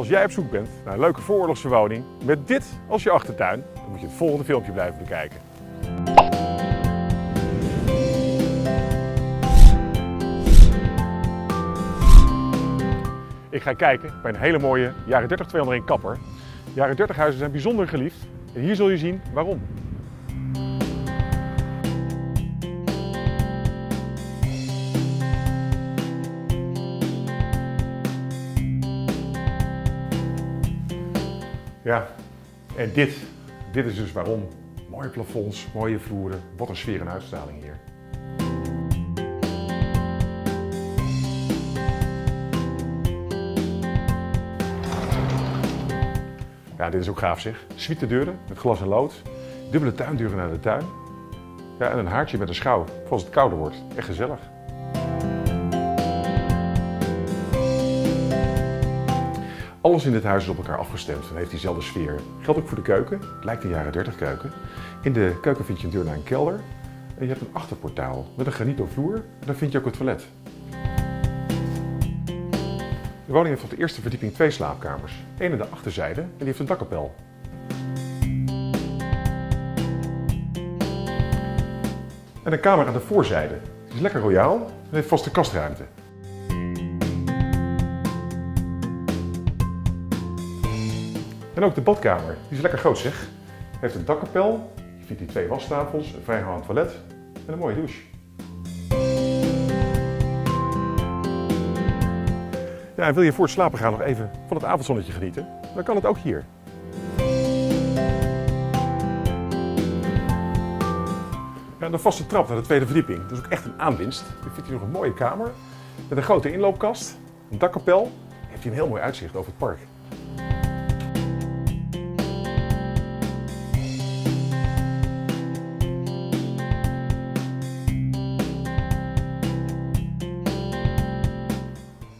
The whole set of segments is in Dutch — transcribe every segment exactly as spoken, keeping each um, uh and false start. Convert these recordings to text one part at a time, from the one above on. Als jij op zoek bent naar een leuke vooroorlogse woning met dit als je achtertuin, dan moet je het volgende filmpje blijven bekijken. Ik ga kijken bij een hele mooie jaren dertig tweehonderdéén kapper. Jaren dertig huizen zijn bijzonder geliefd en hier zul je zien waarom. Ja, en dit, dit is dus waarom. Mooie plafonds, mooie vloeren, wat een sfeer en uitstraling hier. Ja, dit is ook gaaf zeg. Suite deuren met glas en lood, dubbele tuindeuren naar de tuin. Ja, en een haartje met een schouw, voor als het kouder wordt. Echt gezellig. Alles in dit huis is op elkaar afgestemd en heeft diezelfde sfeer. Geldt ook voor de keuken, het lijkt een jaren dertig keuken. In de keuken vind je een deur naar een kelder en je hebt een achterportaal met een granito vloer en daar vind je ook het toilet. De woning heeft op de eerste verdieping twee slaapkamers. Eén aan de achterzijde en die heeft een dakkapel. En een kamer aan de voorzijde. Het is lekker royaal en heeft vaste kastruimte. En ook de badkamer, die is lekker groot zeg. Heeft een dakkapel, je vindt hier twee wastafels, een vrijgaand toilet en een mooie douche. Ja, en wil je voor het slapen gaan nog even van het avondzonnetje genieten, dan kan het ook hier. Ja, de vaste trap naar de tweede verdieping, dat is ook echt een aanwinst. Je vindt hier nog een mooie kamer met een grote inloopkast, een dakkapel. Heeft hier een heel mooi uitzicht over het park.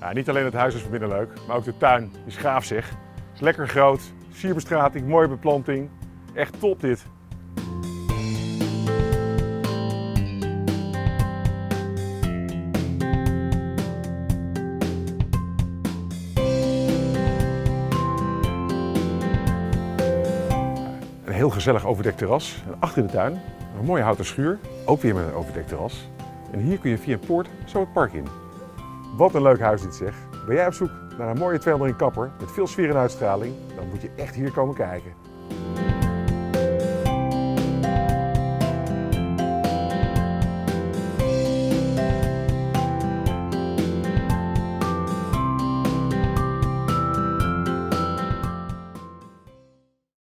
Ja, niet alleen het huis is van binnen leuk, maar ook de tuin is gaaf zeg. Is lekker groot, sierbestrating, mooie beplanting. Echt top dit. Een heel gezellig overdekt terras. En achter in de tuin een mooie houten schuur, ook weer met een overdekt terras. En hier kun je via een poort zo het park in. Wat een leuk huis dit zeg. Ben jij op zoek naar een mooie tweehonderdéén kapper met veel sfeer en uitstraling? Dan moet je echt hier komen kijken.